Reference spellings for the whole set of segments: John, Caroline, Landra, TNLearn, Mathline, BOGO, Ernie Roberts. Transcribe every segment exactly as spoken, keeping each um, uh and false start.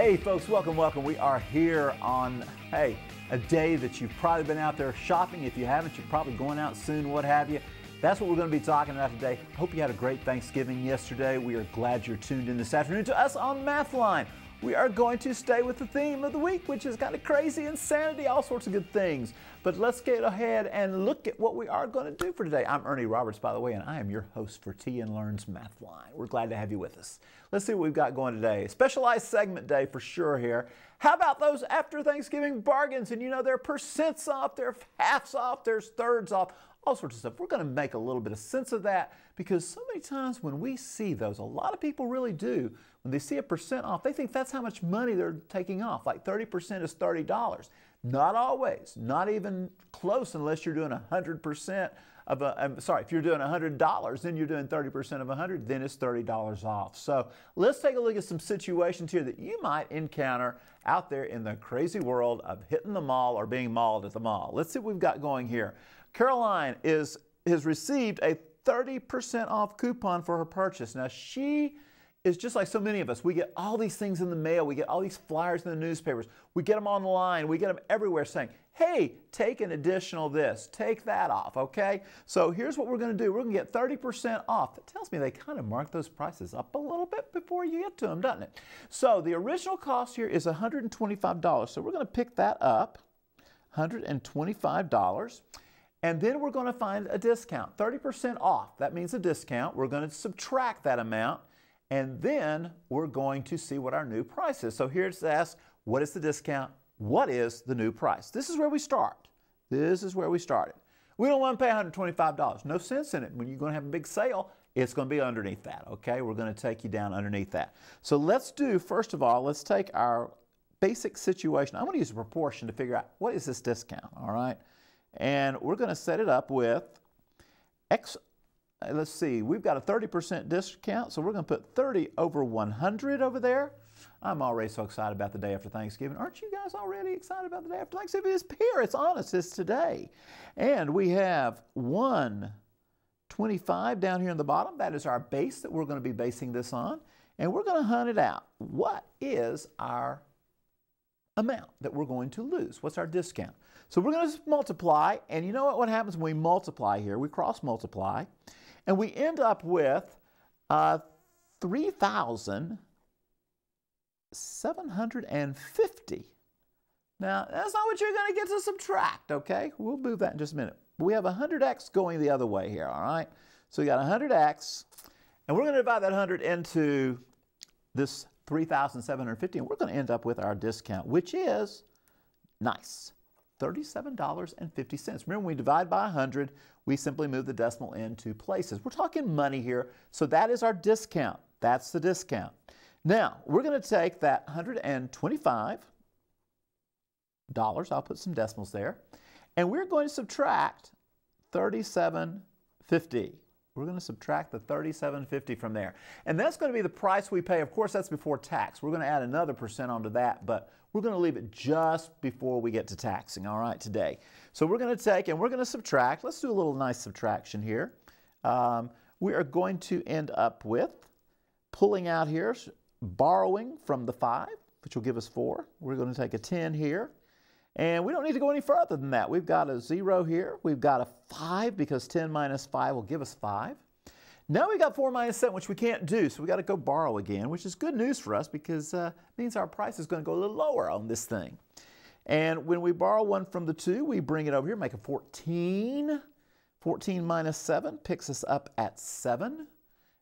Hey folks, welcome, welcome. We are here on, hey, a day that you've probably been out there shopping. If you haven't, you're probably going out soon, what have you. That's what we're going to be talking about today. Hope you had a great Thanksgiving yesterday. We are glad you're tuned in this afternoon to us on Mathline. We are going to stay with the theme of the week, which is kind of crazy, insanity, all sorts of good things. But let's get ahead and look at what we are going to do for today. I'm Ernie Roberts, by the way, and I am your host for TNLearn's Mathline. We're glad to have you with us. Let's see what we've got going today. Specialized segment day for sure here. How about those after Thanksgiving bargains? And you know, there are percents off, there are halves off, there's thirds off, all sorts of stuff. We're going to make a little bit of sense of that because so many times when we see those, a lot of people really do, when they see a percent off, they think that's how much money they're taking off, like thirty percent is thirty dollars. Not always, not even close unless you're doing one hundred percent of a, I'm sorry, if you're doing one hundred dollars, then you're doing thirty percent of one hundred, then it's thirty dollars off. So let's take a look at some situations here that you might encounter out there in the crazy world of hitting the mall or being mauled at the mall. Let's see what we've got going here. Caroline is, has received a thirty percent off coupon for her purchase. Now, she is just like so many of us. We get all these things in the mail. We get all these flyers in the newspapers. We get them online. We get them everywhere saying, hey, take an additional this. Take that off, okay? So here's what we're going to do. We're going to get thirty percent off. That tells me they kind of mark those prices up a little bit before you get to them, doesn't it? So the original cost here is one hundred twenty-five dollars. So we're going to pick that up, one hundred twenty-five dollars. And then we're going to find a discount, thirty percent off. That means a discount. We're going to subtract that amount, and then we're going to see what our new price is. So here it's asked, what is the discount? What is the new price? This is where we start. This is where we started. We don't want to pay one hundred twenty-five dollars. No sense in it. When you're going to have a big sale, it's going to be underneath that, okay? We're going to take you down underneath that. So let's do, first of all, let's take our basic situation. I'm going to use a proportion to figure out what is this discount, all right? And we're going to set it up with X. Let's see, we've got a thirty percent discount, so we're going to put thirty over one hundred over there. I'm already so excited about the day after Thanksgiving. Aren't you guys already excited about the day after Thanksgiving? It's here, it's on us, it's today. And we have one twenty-five down here in the bottom. That is our base that we're going to be basing this on. And we're going to hunt it out. What is our amount that we're going to lose? What's our discount? So we're going to multiply, and you know what, what happens when we multiply here? We cross multiply, and we end up with uh, three thousand seven hundred fifty. Now, that's not what you're going to get to subtract, okay? We'll move that in just a minute. We have one hundred x going the other way here, all right? So we got one hundred x, and we're going to divide that one hundred into this three thousand seven hundred fifty, and we're going to end up with our discount, which is nice, thirty-seven dollars and fifty cents. Remember, when we divide by one hundred, we simply move the decimal in two places. We're talking money here, so that is our discount. That's the discount. Now, we're going to take that one hundred twenty-five dollars, I'll put some decimals there, and we're going to subtract thirty-seven fifty. We're going to subtract the thirty-seven fifty from there. And that's going to be the price we pay. Of course, that's before tax. We're going to add another percent onto that, but we're going to leave it just before we get to taxing, all right, today. So we're going to take and we're going to subtract. Let's do a little nice subtraction here. Um, we are going to end up with pulling out here, borrowing from the five, which will give us four. We're going to take a ten here. And we don't need to go any further than that. We've got a zero here. We've got a five because ten minus five will give us five. Now we've got four minus seven, which we can't do, so we've got to go borrow again, which is good news for us because it uh, means our price is going to go a little lower on this thing. And when we borrow one from the two, we bring it over here, make a fourteen. fourteen minus seven picks us up at seven.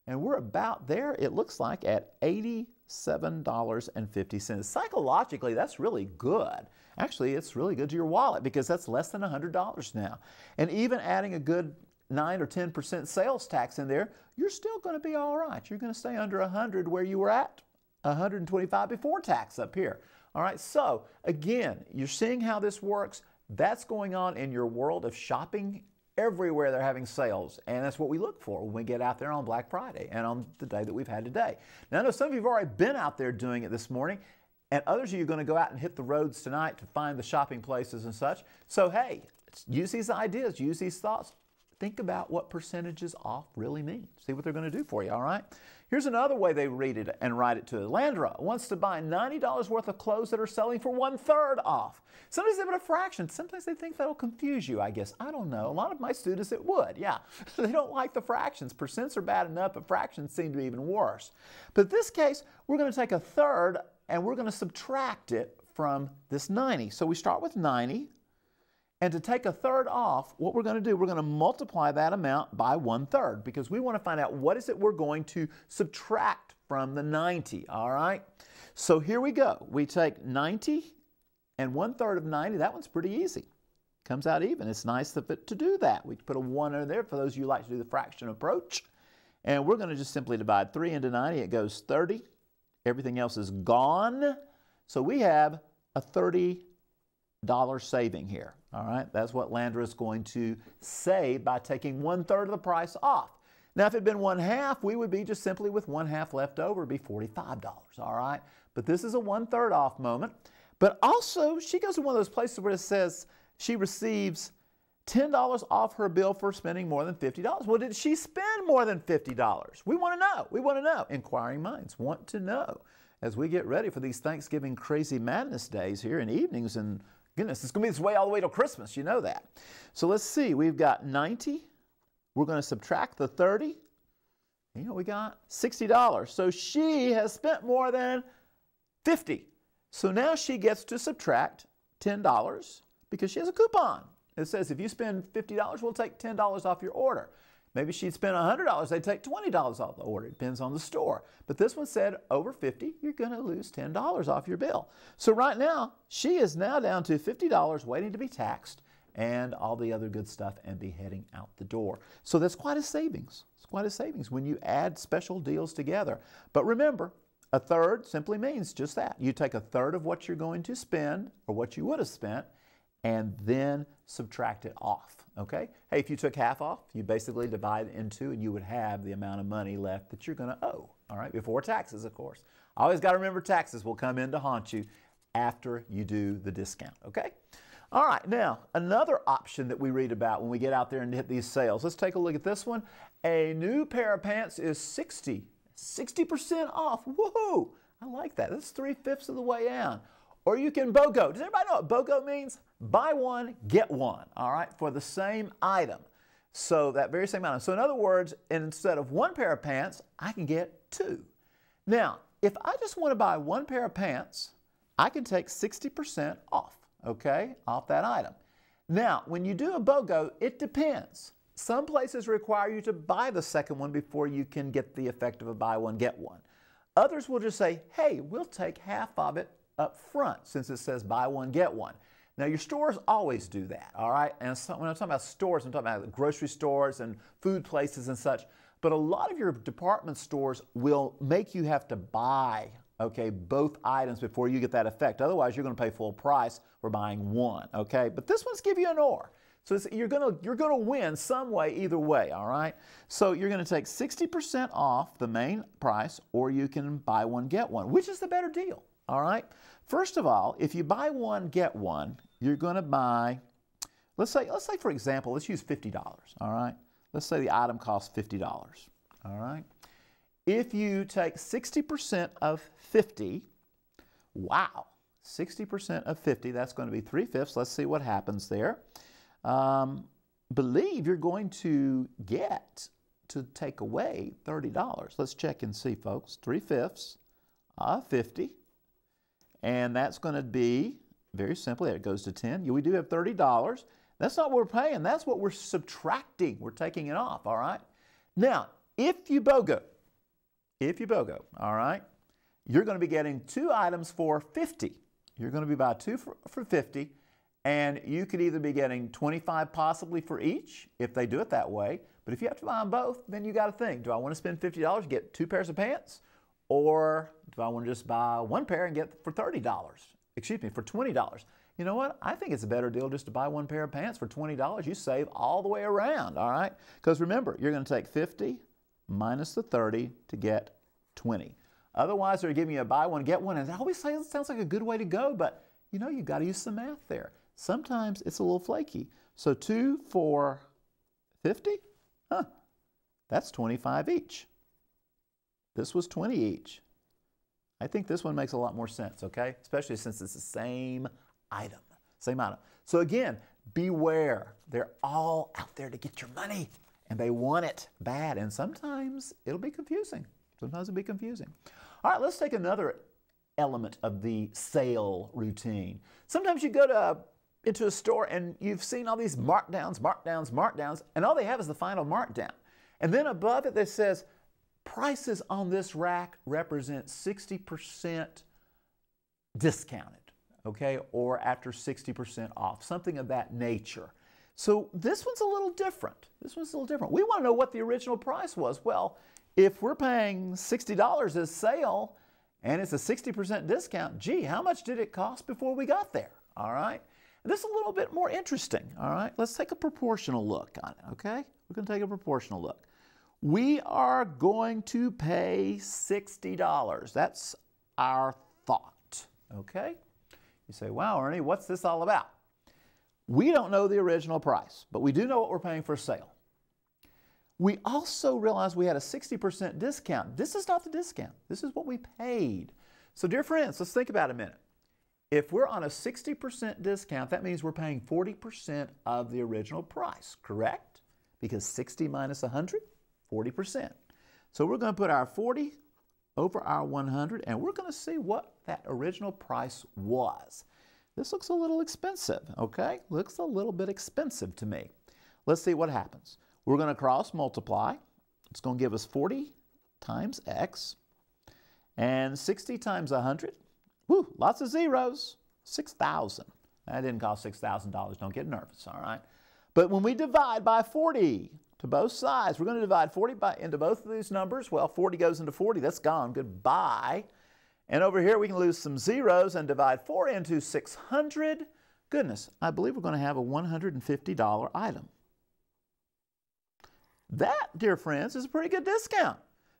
And we're about there, it looks like, at eighty-seven dollars and fifty cents. Psychologically, that's really good. Actually, it's really good to your wallet because that's less than one hundred dollars now. And even adding a good nine or ten percent sales tax in there, you're still going to be all right. You're going to stay under one hundred where you were at, one hundred twenty-five before tax up here. All right, so again, you're seeing how this works. That's going on in your world of shopping. Everywhere they're having sales, and that's what we look for when we get out there on Black Friday and on the day that we've had today. Now, I know some of you have already been out there doing it this morning, and others of you are going to go out and hit the roads tonight to find the shopping places and such. So, hey, use these ideas, use these thoughts. Think about what percentages off really mean. See what they're going to do for you, all right? Here's another way they read it and write it to it. Landra wants to buy ninety dollars worth of clothes that are selling for one-third off. Sometimes they put a fraction. Sometimes they think that'll confuse you, I guess. I don't know. A lot of my students, it would, yeah. They don't like the fractions. Percents are bad enough, but fractions seem to be even worse. But in this case, we're going to take a third, and we're going to subtract it from this ninety. So we start with ninety. And to take a third off, what we're going to do, we're going to multiply that amount by one-third, because we want to find out what is it we're going to subtract from the ninety, all right? So here we go. We take ninety and one-third of ninety. That one's pretty easy. Comes out even. It's nice to, to do that. We put a one over there for those of you who like to do the fraction approach. And we're going to just simply divide three into ninety. It goes thirty. Everything else is gone. So we have a thirty dollar saving here. All right, that's what Landra is going to save by taking one third of the price off. Now, if it had been one half, we would be just simply with one half left over, it'd be forty-five dollars. All right, but this is a one third off moment. But also, she goes to one of those places where it says she receives ten dollars off her bill for spending more than fifty dollars. Well, did she spend more than fifty dollars? We want to know. We want to know. Inquiring minds want to know as we get ready for these Thanksgiving crazy madness days here and evenings and goodness, it's going to be this way all the way till Christmas. You know that. So let's see. We've got ninety. We're going to subtract the thirty. You know, we got sixty dollars. So she has spent more than fifty dollars. So now she gets to subtract ten dollars because she has a coupon. It says if you spend fifty dollars, we'll take ten dollars off your order. Maybe she'd spend one hundred dollars. They'd take twenty dollars off the order. It depends on the store. But this one said over fifty dollars, you're going to lose ten dollars off your bill. So right now, she is now down to fifty dollars waiting to be taxed and all the other good stuff and be heading out the door. So that's quite a savings. It's quite a savings when you add special deals together. But remember, a third simply means just that. You take a third of what you're going to spend or what you would have spent and then subtract it off. Okay? Hey, if you took half off, you basically divide it in two and you would have the amount of money left that you're going to owe. All right? Before taxes, of course. Always got to remember taxes will come in to haunt you after you do the discount. Okay? All right. Now, another option that we read about when we get out there and hit these sales. Let's take a look at this one. A new pair of pants is sixty percent off. Woohoo! I like that. That's three-fifths of the way down. Or you can BOGO. Does everybody know what BOGO means? Buy one, get one, all right, for the same item. So that very same item. So in other words, instead of one pair of pants, I can get two. Now, if I just want to buy one pair of pants, I can take sixty percent off, okay, off that item. Now, when you do a BOGO, it depends. Some places require you to buy the second one before you can get the effect of a buy one, get one. Others will just say, hey, we'll take half of it up front since it says buy one, get one. Now, your stores always do that, all right? And so, when I'm talking about stores, I'm talking about grocery stores and food places and such. But a lot of your department stores will make you have to buy, okay, both items before you get that effect. Otherwise, you're going to pay full price for buying one, okay? But this one's give you an or. So it's, you're going you're going to win some way either way, all right? So you're going to take sixty percent off the main price, or you can buy one, get one. Which is the better deal, all right? First of all, if you buy one, get one, you're going to buy, let's say, let's say for example, let's use fifty dollars, all right? Let's say the item costs fifty dollars, all right? If you take sixty percent of fifty, wow, sixty percent of fifty, that's going to be three-fifths. Let's see what happens there. Um, believe you're going to get to take away thirty dollars. Let's check and see, folks. Three-fifths of fifty, and that's going to be, very simply, it goes to ten. We do have thirty dollars. That's not what we're paying. That's what we're subtracting. We're taking it off, all right? Now, if you BOGO, if you BOGO, all right, you're going to be getting two items for fifty. You're going to be buying two for, for fifty, and you could either be getting twenty-five possibly for each, if they do it that way. But if you have to buy them both, then you got to think, do I want to spend fifty dollars to get two pairs of pants? Or do I want to just buy one pair and get for thirty dollars? Excuse me, for twenty dollars. You know what? I think it's a better deal just to buy one pair of pants for twenty dollars. You save all the way around, all right? Because remember, you're going to take fifty minus the thirty to get twenty. Otherwise, they're giving you a buy one, get one. And I always say it sounds like a good way to go, but, you know, you've got to use some math there. Sometimes it's a little flaky. So two for fifty? Huh, that's twenty-five each. This was twenty each. I think this one makes a lot more sense, okay? Especially since it's the same item, same item. So again, beware. They're all out there to get your money, and they want it bad. And sometimes it'll be confusing. Sometimes it'll be confusing. All right, let's take another element of the sale routine. Sometimes you go to a, into a store and you've seen all these markdowns, markdowns, markdowns, and all they have is the final markdown. And then above it, it says, prices on this rack represent sixty percent discounted, okay, or after sixty percent off, something of that nature. So this one's a little different. This one's a little different. We want to know what the original price was. Well, if we're paying sixty dollars as sale and it's a sixty percent discount, gee, how much did it cost before we got there? All right. This is a little bit more interesting. All right. Let's take a proportional look on it, okay? We're going to take a proportional look. We are going to pay sixty dollars. That's our thought, okay? You say, wow, Ernie, what's this all about? We don't know the original price, but we do know what we're paying for sale. We also realize we had a sixty percent discount. This is not the discount. This is what we paid. So, dear friends, let's think about it a minute. If we're on a sixty percent discount, that means we're paying forty percent of the original price, correct? Because sixty minus one hundred, forty percent. So we're going to put our forty over our one hundred, and we're going to see what that original price was. This looks a little expensive, okay? Looks a little bit expensive to me. Let's see what happens. We're going to cross multiply. It's going to give us forty times x, and sixty times one hundred. Whew, lots of zeros, six thousand. That didn't cost six thousand dollars. Don't get nervous, all right? But when we divide by forty, to both sides. We're going to divide forty by, into both of these numbers. Well, forty goes into forty. That's gone. Goodbye. And over here, we can lose some zeros and divide four into six hundred. Goodness, I believe we're going to have a one hundred fifty dollar item. That, dear friends, is a pretty good discount.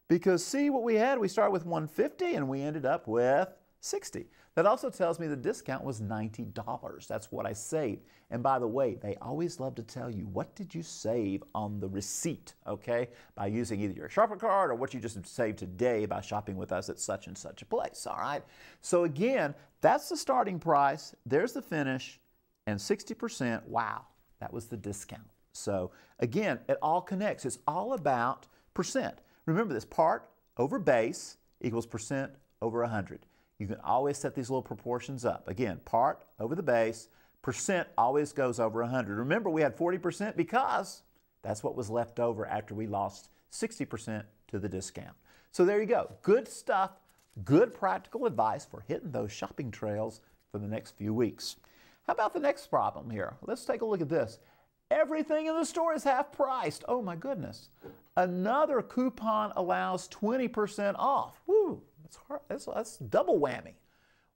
Because see what we had? We started with one hundred fifty and we ended up with sixty. That also tells me the discount was ninety dollars. That's what I saved. And by the way, they always love to tell you, what did you save on the receipt, okay? By using either your shopper card or what you just saved today by shopping with us at such and such a place, all right? So again, that's the starting price. There's the finish. And sixty percent, wow, that was the discount. So again, it all connects. It's all about percent. Remember this, part over base equals percent over one hundred. You can always set these little proportions up. Again, part over the base, percent always goes over one hundred. Remember, we had forty percent because that's what was left over after we lost sixty percent to the discount. So there you go. Good stuff, good practical advice for hitting those shopping trails for the next few weeks. How about the next problem here? Let's take a look at this. Everything in the store is half priced. Oh my goodness. Another coupon allows twenty percent off. Woo! It's hard. That's, that's double whammy.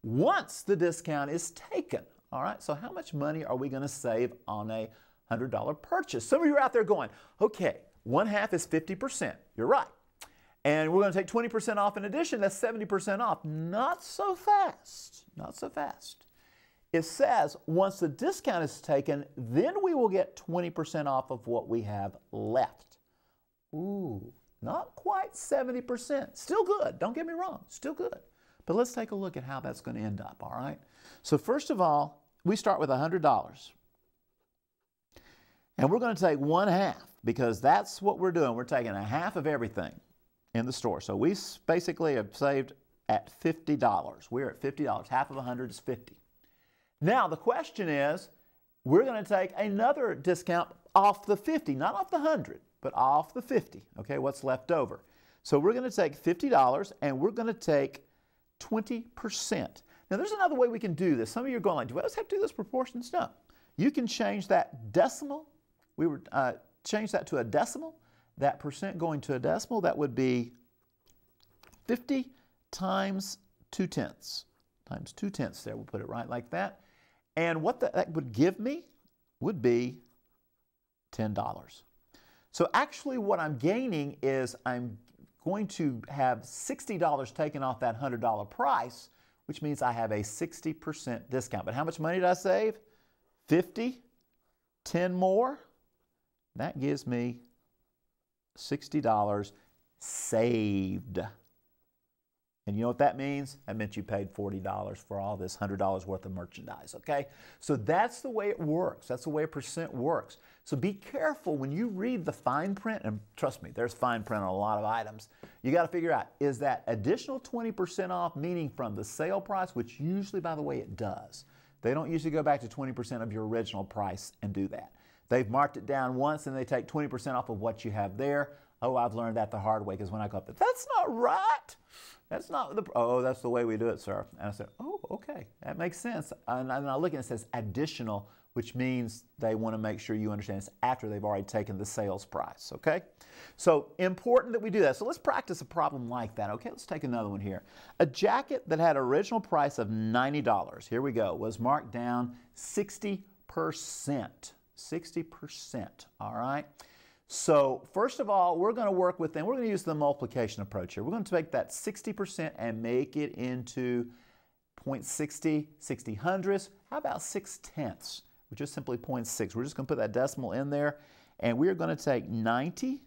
Once the discount is taken, all right, so how much money are we going to save on a one hundred dollar purchase? Some of you are out there going, okay, one half is fifty percent. You're right. And we're going to take twenty percent off in addition. That's seventy percent off. Not so fast. Not so fast. It says once the discount is taken, then we will get twenty percent off of what we have left. Ooh. Not quite seventy percent. Still good. Don't get me wrong. Still good. But let's take a look at how that's going to end up, all right? So first of all, we start with one hundred dollars. And we're going to take one half because that's what we're doing. We're taking a half of everything in the store. So we basically have saved at fifty dollars. We're at fifty dollars. Half of one hundred is fifty. Now the question is, we're going to take another discount off the fifty, not off the one hundred. But off the fifty, okay, what's left over. So we're going to take fifty dollars and we're going to take twenty percent. Now there's another way we can do this. Some of you are going like, do I always have to do those proportions? No. You can change that decimal. We would uh, change that to a decimal. That percent going to a decimal, that would be fifty times two tenths. Times two tenths there, we'll put it right like that. And what the, that would give me would be ten dollars. So actually what I'm gaining is I'm going to have sixty dollars taken off that one hundred dollar price, which means I have a sixty percent discount. But how much money did I save? fifty, ten more. That gives me sixty dollars saved. And you know what that means? That meant you paid forty dollars for all this one hundred dollars worth of merchandise, okay? So that's the way it works. That's the way a percent works. So be careful when you read the fine print, and trust me, there's fine print on a lot of items. You got to figure out, is that additional twenty percent off, meaning from the sale price, which usually, by the way, it does. They don't usually go back to twenty percent of your original price and do that. They've marked it down once, and they take twenty percent off of what you have there. Oh, I've learned that the hard way, because when I go up there, that's not right. That's not the, oh, that's the way we do it, sir. And I said, oh, okay, that makes sense. And I look and it says additional, which means they want to make sure you understand it's after they've already taken the sales price, okay? So important that we do that. So let's practice a problem like that, okay? Let's take another one here. A jacket that had an original price of ninety dollars, here we go, was marked down sixty percent, sixty percent, all right? So first of all, we're going to work with them. We're going to use the multiplication approach here. We're going to take that sixty percent and make it into zero point six zero, sixty hundredths. How about six tenths, which is simply zero point six. We're just going to put that decimal in there, and we're going to take ninety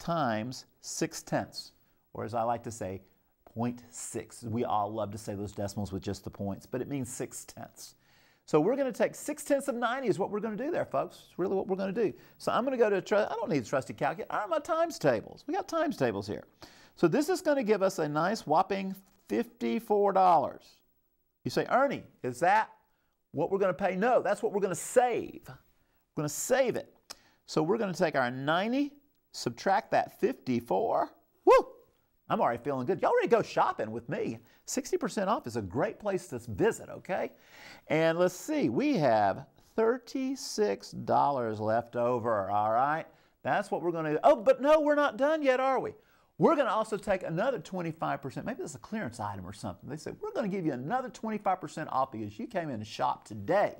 times six tenths, or as I like to say, zero point six. We all love to say those decimals with just the points, but it means six tenths. So we're going to take six tenths of ninety is what we're going to do there, folks. It's really what we're going to do. So I'm going to go to, a I don't need a trusty calculator. I have my times tables. We got times tables here. So this is going to give us a nice whopping fifty-four dollars. You say, Ernie, is that what we're going to pay? No, that's what we're going to save. We're going to save it. So we're going to take our ninety, subtract that fifty-four. Woo! I'm already feeling good. Y'all ready to go shopping with me? sixty percent off is a great place to visit, okay? And let's see, we have thirty-six dollars left over, all right? That's what we're going to do. Oh, but no, we're not done yet, are we? We're going to also take another twenty-five percent. Maybe this is a clearance item or something. They said, we're going to give you another twenty-five percent off because you came in to shop today,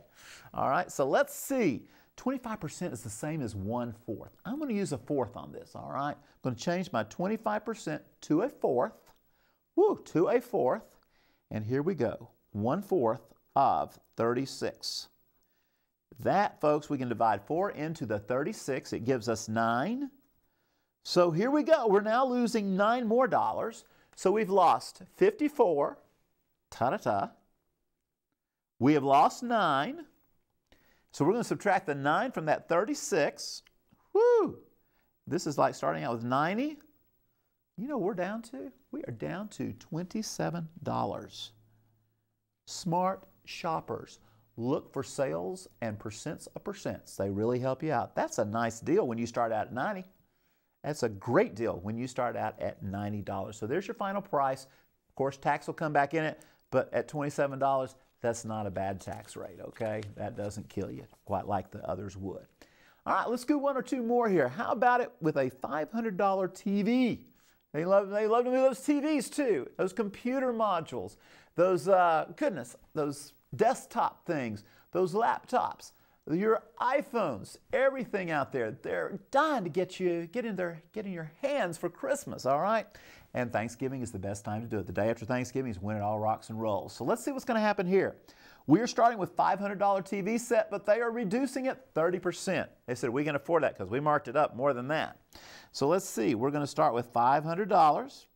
all right? So let's see. twenty-five percent is the same as one fourth. I'm going to use a fourth on this, all right? I'm going to change my twenty-five percent to a fourth. Woo, to a fourth. And here we go. one fourth of thirty-six. That, folks, we can divide four into the thirty-six. It gives us nine. So here we go. We're now losing nine more dollars. So we've lost fifty-four. Ta-da-ta. We have lost nine. So we're going to subtract the nine from that thirty-six. Woo! This is like starting out with ninety. You know we're down to? We are down to twenty-seven dollars. Smart shoppers. Look for sales and percents of percents. They really help you out. That's a nice deal when you start out at ninety. That's a great deal when you start out at ninety dollars. So there's your final price. Of course, tax will come back in it, but at twenty-seven dollars, that's not a bad tax rate, okay? That doesn't kill you quite like the others would. All right, let's do one or two more here. How about it with a five hundred dollar T V? They love, they love to do those T Vs too, those computer modules, those, uh, goodness, those desktop things, those laptops, your iPhones, everything out there. They're dying to get you, get in their, get in your hands for Christmas, all right? And Thanksgiving is the best time to do it. The day after Thanksgiving is when it all rocks and rolls. So let's see what's going to happen here. We're starting with five hundred dollar T V set, but they are reducing it thirty percent. They said, we can afford that because we marked it up more than that. So let's see. We're going to start with five hundred dollars,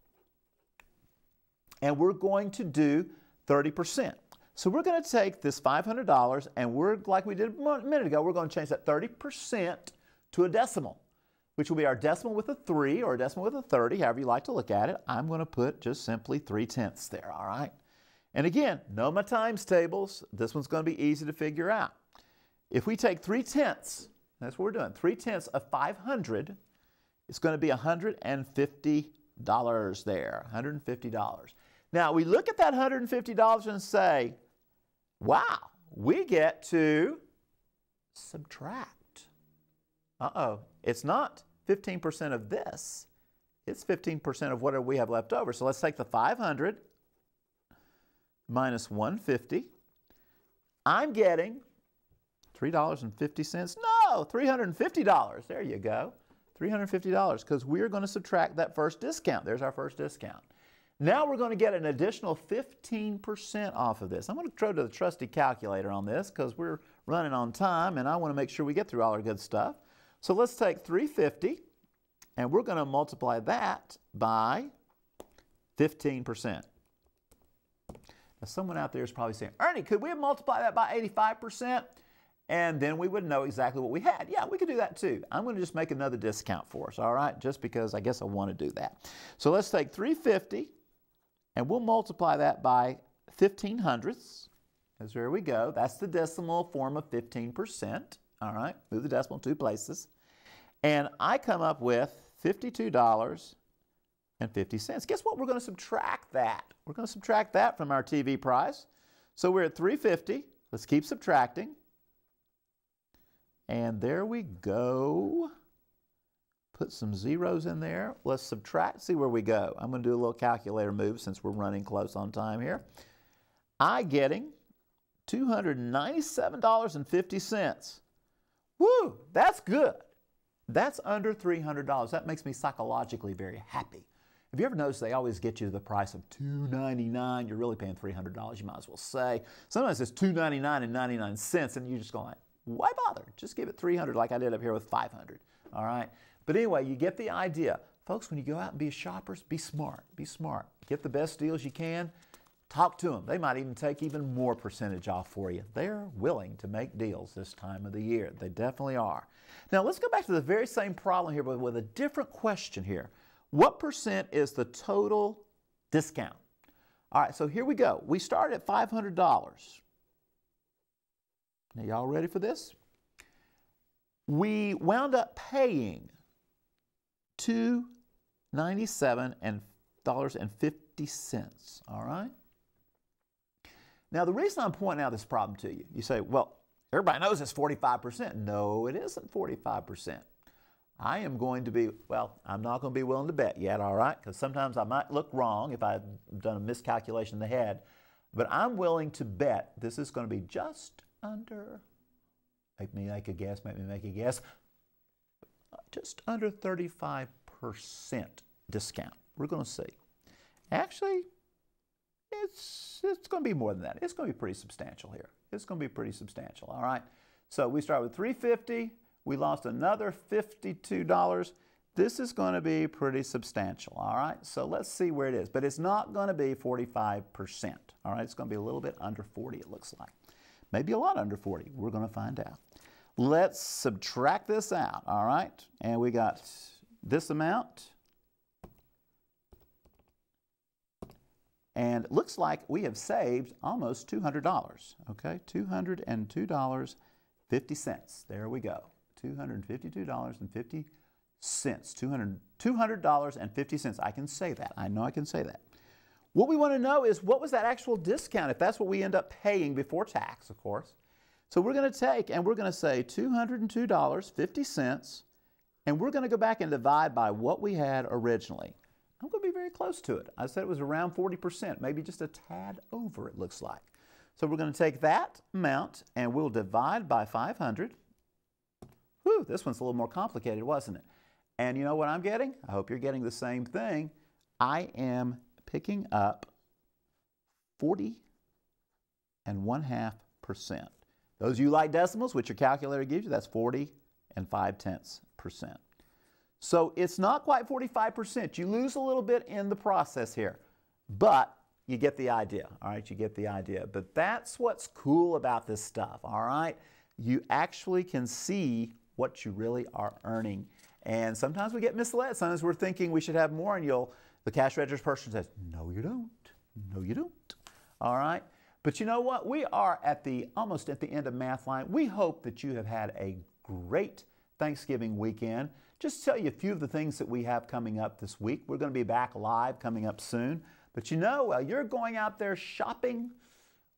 and we're going to do thirty percent. So we're going to take this five hundred dollars, and we're, like we did a minute ago, we're going to change that thirty percent to a decimal, which will be our decimal with a three or a decimal with a thirty, however you like to look at it. I'm going to put just simply three tenths there, all right? And again, know my times tables. This one's going to be easy to figure out. If we take three tenths, that's what we're doing, three tenths of five hundred, it's going to be one hundred fifty dollars there, one hundred fifty dollars. Now, we look at that one hundred fifty dollars and say, wow, we get to subtract. Uh-oh, it's not fifteen percent of this. It's fifteen percent of whatever we have left over. So let's take the five hundred minus one hundred fifty. I'm getting three dollars and fifty cents. No, three hundred fifty dollars. There you go, three hundred fifty dollars, because we're going to subtract that first discount. There's our first discount. Now we're going to get an additional fifteen percent off of this. I'm going to go to the trusty calculator on this because we're running on time, and I want to make sure we get through all our good stuff. So let's take three hundred fifty, and we're going to multiply that by fifteen percent. Now, someone out there is probably saying, Ernie, could we multiply that by eighty-five percent? And then we would know exactly what we had. Yeah, we could do that too. I'm going to just make another discount for us, all right, just because I guess I want to do that. So let's take three hundred fifty, and we'll multiply that by fifteen hundredths. Because there we go. That's the decimal form of fifteen percent. All right, move the decimal two places. And I come up with fifty-two dollars and fifty cents. Guess what? We're going to subtract that. We're going to subtract that from our T V price. So we're at three hundred fifty. Let's keep subtracting. And there we go. Put some zeros in there. Let's subtract, see where we go. I'm going to do a little calculator move since we're running close on time here. I getting two hundred ninety-seven dollars and fifty cents. Woo, that's good. That's under three hundred dollars. That makes me psychologically very happy. Have you ever noticed they always get you the price of two ninety-nine? You're really paying three hundred dollars, you might as well say. Sometimes it's two ninety-nine and ninety-nine cents, and you're just going, why bother? Just give it three hundred like I did up here with five hundred. All right? But anyway, you get the idea. Folks, when you go out and be shoppers, be smart. Be smart. Get the best deals you can. Talk to them. They might even take even more percentage off for you. They're willing to make deals this time of the year. They definitely are. Now, let's go back to the very same problem here, but with a different question here. What percent is the total discount? All right, so here we go. We started at five hundred dollars. Now, y'all ready for this? We wound up paying two ninety-seven dollars and fifty cents, all right? Now, the reason I'm pointing out this problem to you, you say, well, everybody knows it's forty-five percent. No, it isn't forty-five percent. I am going to be, well, I'm not going to be willing to bet yet, all right? Because sometimes I might look wrong if I've done a miscalculation in the head. But I'm willing to bet this is going to be just under, make me make a guess, make me make a guess, just under thirty-five percent discount. We're going to see. Actually, It's, it's going to be more than that. It's going to be pretty substantial here. It's going to be pretty substantial, all right? So we start with three hundred fifty dollars. We lost another fifty-two dollars. This is going to be pretty substantial, all right? So let's see where it is. But it's not going to be forty-five percent, all right? It's going to be a little bit under forty, it looks like. Maybe a lot under forty. We're going to find out. Let's subtract this out, all right? And we got this amount. And it looks like we have saved almost two hundred dollars, okay? two hundred two dollars and fifty cents. There we go. two hundred fifty-two dollars and fifty cents. two hundred dollars and fifty cents. I can say that. I know I can say that. What we want to know is what was that actual discount, if that's what we end up paying before tax, of course. So we're going to take and we're going to say two hundred two dollars and fifty cents, and we're going to go back and divide by what we had originally. I'm going to be very close to it. I said it was around forty percent, maybe just a tad over, it looks like. So we're going to take that amount and we'll divide by five hundred. Whew, this one's a little more complicated, wasn't it? And you know what I'm getting? I hope you're getting the same thing. I am picking up forty and one half percent. Those of you like decimals, which your calculator gives you, that's forty and five tenths percent. So it's not quite forty-five percent. You lose a little bit in the process here, but you get the idea, all right? You get the idea. But that's what's cool about this stuff, all right? You actually can see what you really are earning. And sometimes we get misled. Sometimes we're thinking we should have more, and you'll, the cash register person says, no, you don't. No, you don't, all right? But you know what? We are at the, almost at the end of Mathline. We hope that you have had a great Thanksgiving weekend. Just tell you a few of the things that we have coming up this week. We're going to be back live coming up soon. But you know, while you're going out there shopping,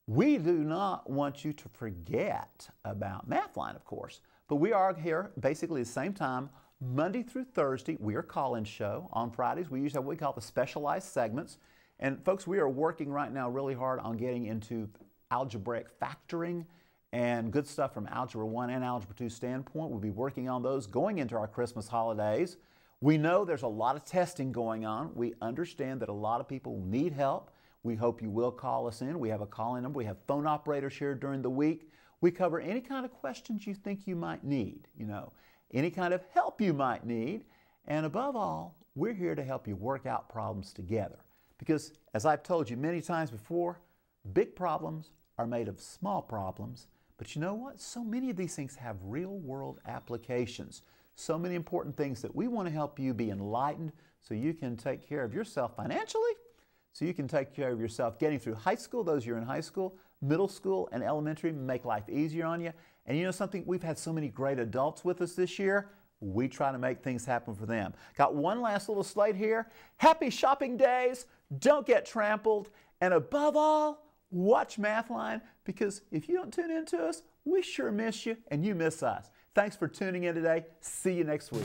we do not want you to forget about Mathline, of course. But we are here basically the same time, Monday through Thursday. We are call-in show. On Fridays, we usually have what we call the specialized segments. And folks, we are working right now really hard on getting into algebraic factoring and good stuff from Algebra one and Algebra two standpoint. We'll be working on those going into our Christmas holidays. We know there's a lot of testing going on. We understand that a lot of people need help. We hope you will call us in. We have a call-in number. We have phone operators here during the week. We cover any kind of questions you think you might need. You know, any kind of help you might need, and above all, we're here to help you work out problems together. Because, as I've told you many times before, big problems are made of small problems, but you know what? So many of these things have real-world applications. So many important things that we want to help you be enlightened so you can take care of yourself financially, so you can take care of yourself getting through high school, those you're in high school, middle school, and elementary, make life easier on you. And you know something? We've had so many great adults with us this year. We try to make things happen for them. Got one last little slate here. Happy shopping days. Don't get trampled. And above all, watch Mathline, because if you don't tune in to us, we sure miss you and you miss us. Thanks for tuning in today. See you next week.